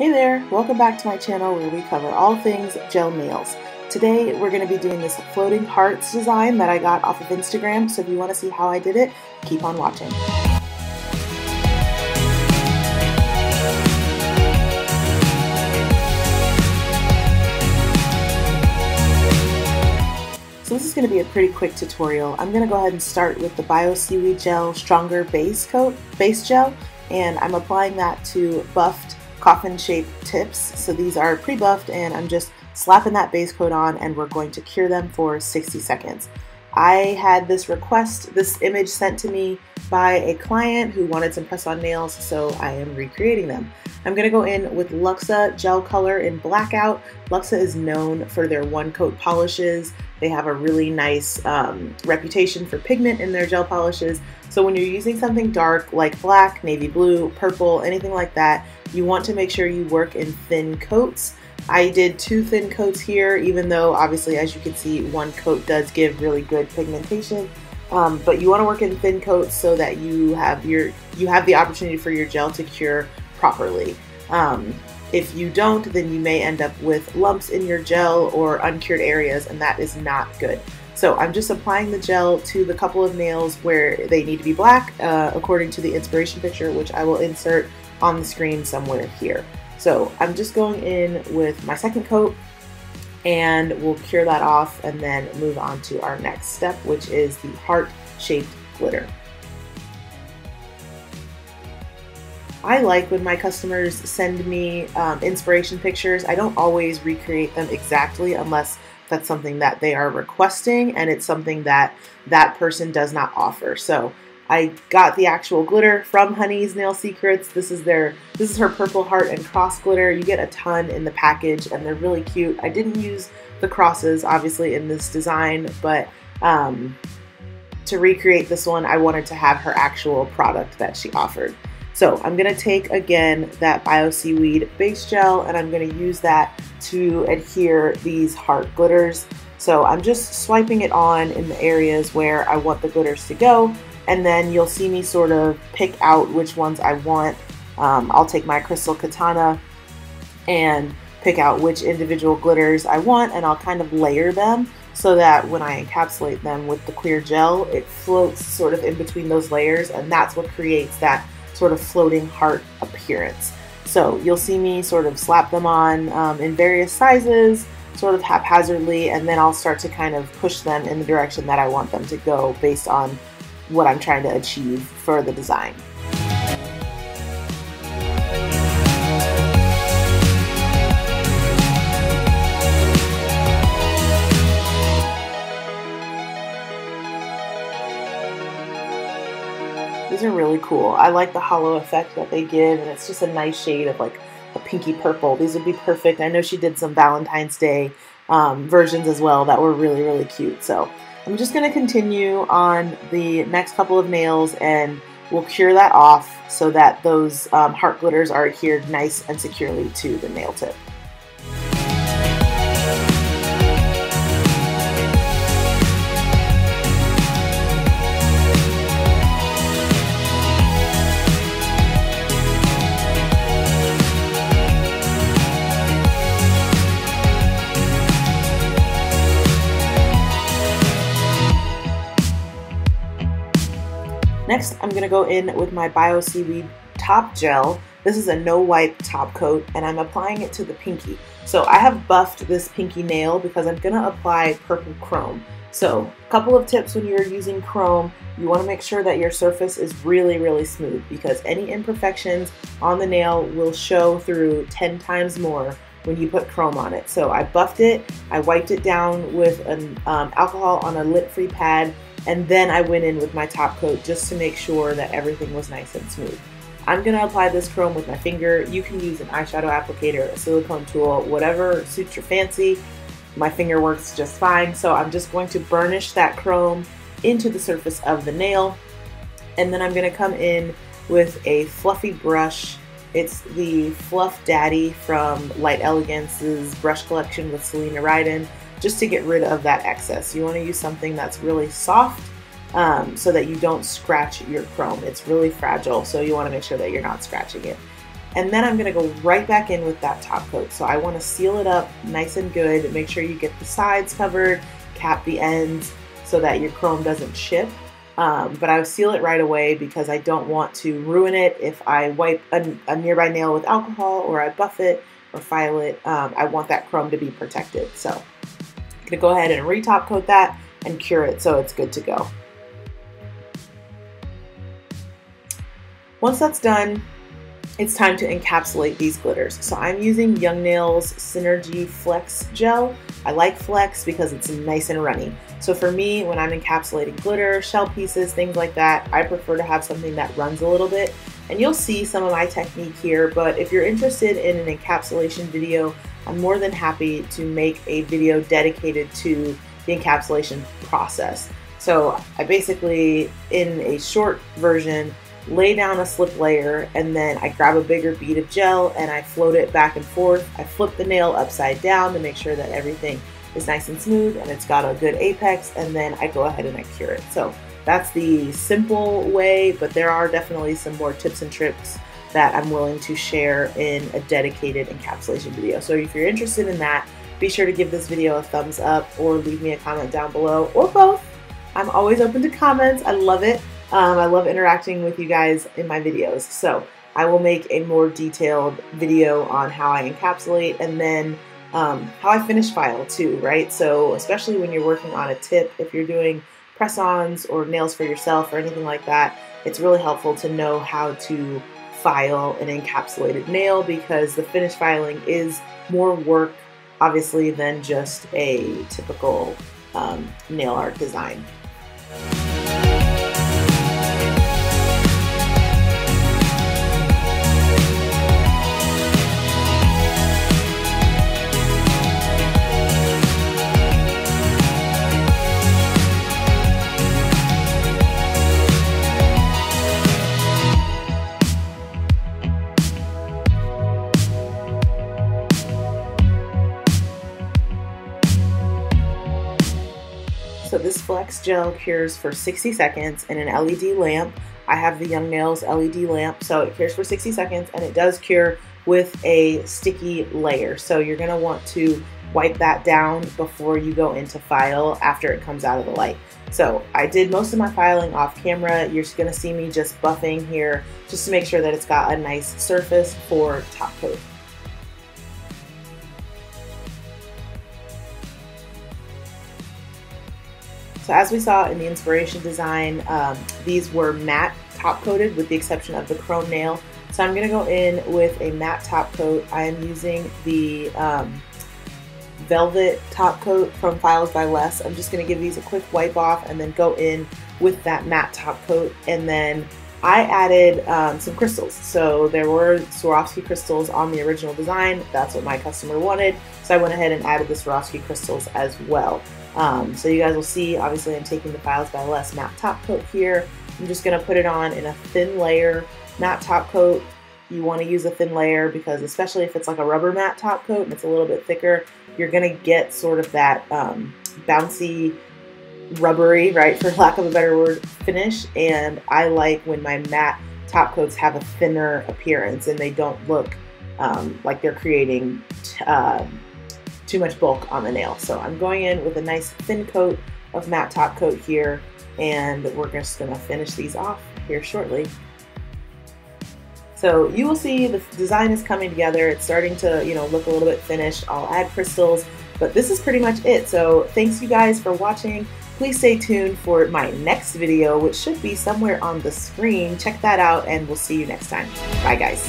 Hey there, welcome back to my channel where we cover all things gel nails. Today we're going to be doing this floating hearts design that I got off of Instagram, so if you want to see how I did it, keep on watching. So this is going to be a pretty quick tutorial. I'm going to go ahead and start with the Bio Seaweed Gel Stronger Base Gel, and I'm applying that to buffed coffin-shaped tips. So these are pre-buffed, and I'm just slapping that base coat on, and we're going to cure them for 60 seconds. I had this image sent to me by a client who wanted some press-on nails, so I am recreating them. I'm going to go in with Luxa Gel Color in Blackout. Luxa is known for their one-coat polishes. They have a really nice reputation for pigment in their gel polishes. So when you're using something dark like black, navy blue, purple, anything like that, you want to make sure you work in thin coats. I did two thin coats here, even though obviously, as you can see, one coat does give really good pigmentation. But you want to work in thin coats so that you have the opportunity for your gel to cure properly. If you don't, then you may end up with lumps in your gel or uncured areas, and that is not good. So I'm just applying the gel to the couple of nails where they need to be black, according to the inspiration picture, which I will insert on the screen somewhere here. So I'm just going in with my second coat, and we'll cure that off and then move on to our next step, which is the heart-shaped glitter. I like when my customers send me inspiration pictures. I don't always recreate them exactly unless that's something that they are requesting and it's something that that person does not offer. So I got the actual glitter from Honey's Nail Secrets. This is her purple heart and cross glitter. You get a ton in the package and they're really cute. I didn't use the crosses obviously in this design, but to recreate this one, I wanted to have her actual product that she offered. So I'm gonna take again that Bio Seaweed base gel, and I'm gonna use that to adhere these heart glitters. So I'm just swiping it on in the areas where I want the glitters to go, and then you'll see me sort of pick out which ones I want. I'll take my Crystal Katana and pick out which individual glitters I want, and I'll kind of layer them so that when I encapsulate them with the clear gel, it floats sort of in between those layers, and that's what creates that sort of floating heart appearance. So you'll see me sort of slap them on in various sizes, sort of haphazardly, and then I'll start to kind of push them in the direction that I want them to go based on what I'm trying to achieve for the design. These are really cool. I like the hollow effect that they give, and it's just a nice shade of like a pinky purple. These would be perfect. I know she did some Valentine's Day versions as well that were really, really cute. So I'm just going to continue on the next couple of nails, and we'll cure that off so that those heart glitters are adhered nice and securely to the nail tip. Next, I'm going to go in with my Bio Seaweed Top Gel. This is a no-wipe top coat, and I'm applying it to the pinky. So I have buffed this pinky nail because I'm going to apply purple chrome. So a couple of tips when you're using chrome, you want to make sure that your surface is really, really smooth, because any imperfections on the nail will show through 10 times more when you put chrome on it. So I buffed it, I wiped it down with an alcohol on a lint-free pad, and then I went in with my top coat just to make sure that everything was nice and smooth. I'm going to apply this chrome with my finger. You can use an eyeshadow applicator, a silicone tool, whatever suits your fancy. My finger works just fine, so I'm just going to burnish that chrome into the surface of the nail, and then I'm going to come in with a fluffy brush. It's the Fluff Daddy from Light Elegance's brush collection with Selena Ryden, just to get rid of that excess. You want to use something that's really soft so that you don't scratch your chrome. It's really fragile, so you want to make sure that you're not scratching it. and then I'm going to go right back in with that top coat. So I want to seal it up nice and good. Make sure you get the sides covered, cap the ends so that your chrome doesn't chip. But I'll seal it right away because I don't want to ruin it if I wipe a nearby nail with alcohol, or I buff it or file it. I want that chrome to be protected. So I'm going to go ahead and re-top coat that and cure it so it's good to go. Once that's done, it's time to encapsulate these glitters. So I'm using Young Nails Synergy Flex Gel. I like Flex because it's nice and runny. So for me, when I'm encapsulating glitter, shell pieces, things like that, I prefer to have something that runs a little bit. And you'll see some of my technique here, but if you're interested in an encapsulation video, I'm more than happy to make a video dedicated to the encapsulation process. So I basically, in a short version, lay down a slip layer, and then I grab a bigger bead of gel and I float it back and forth. I flip the nail upside down to make sure that everything is nice and smooth and it's got a good apex, and then I go ahead and I cure it. So that's the simple way, but there are definitely some more tips and tricks that I'm willing to share in a dedicated encapsulation video. So if you're interested in that, be sure to give this video a thumbs up or leave me a comment down below, or both. I'm always open to comments. I love it. I love interacting with you guys in my videos, so I will make a more detailed video on how I encapsulate, and then how I finish file too, right? So especially when you're working on a tip, if you're doing press-ons or nails for yourself or anything like that, it's really helpful to know how to file an encapsulated nail, because the finish filing is more work, obviously, than just a typical nail art design. So this Flex Gel cures for 60 seconds in an LED lamp. I have the Young Nails LED lamp, so it cures for 60 seconds, and it does cure with a sticky layer. So you're gonna want to wipe that down before you go into file after it comes out of the light. So I did most of my filing off camera. You're gonna see me just buffing here just to make sure that it's got a nice surface for top coat. So as we saw in the inspiration design, these were matte top coated with the exception of the chrome nail. So I'm going to go in with a matte top coat. I am using the velvet top coat from Files by Les. I'm just going to give these a quick wipe off and then go in with that matte top coat. And then I added some crystals. So there were Swarovski crystals on the original design. That's what my customer wanted. So I went ahead and added the Swarovski crystals as well. So you guys will see, obviously, I'm taking the Files by Les matte top coat here. I'm just going to put it on in a thin layer. Matte top coat, you want to use a thin layer because, especially if it's like a rubber matte top coat and it's a little bit thicker, you're going to get sort of that bouncy, rubbery, right, for lack of a better word, finish. And I like when my matte top coats have a thinner appearance and they don't look like they're creating too much bulk on the nail. So I'm going in with a nice thin coat of matte top coat here, and we're just gonna finish these off here shortly. So you will see the design is coming together. It's starting to, you know, look a little bit finished. I'll add crystals, but this is pretty much it. So thanks you guys for watching. Please stay tuned for my next video, which should be somewhere on the screen. Check that out, and we'll see you next time. Bye guys.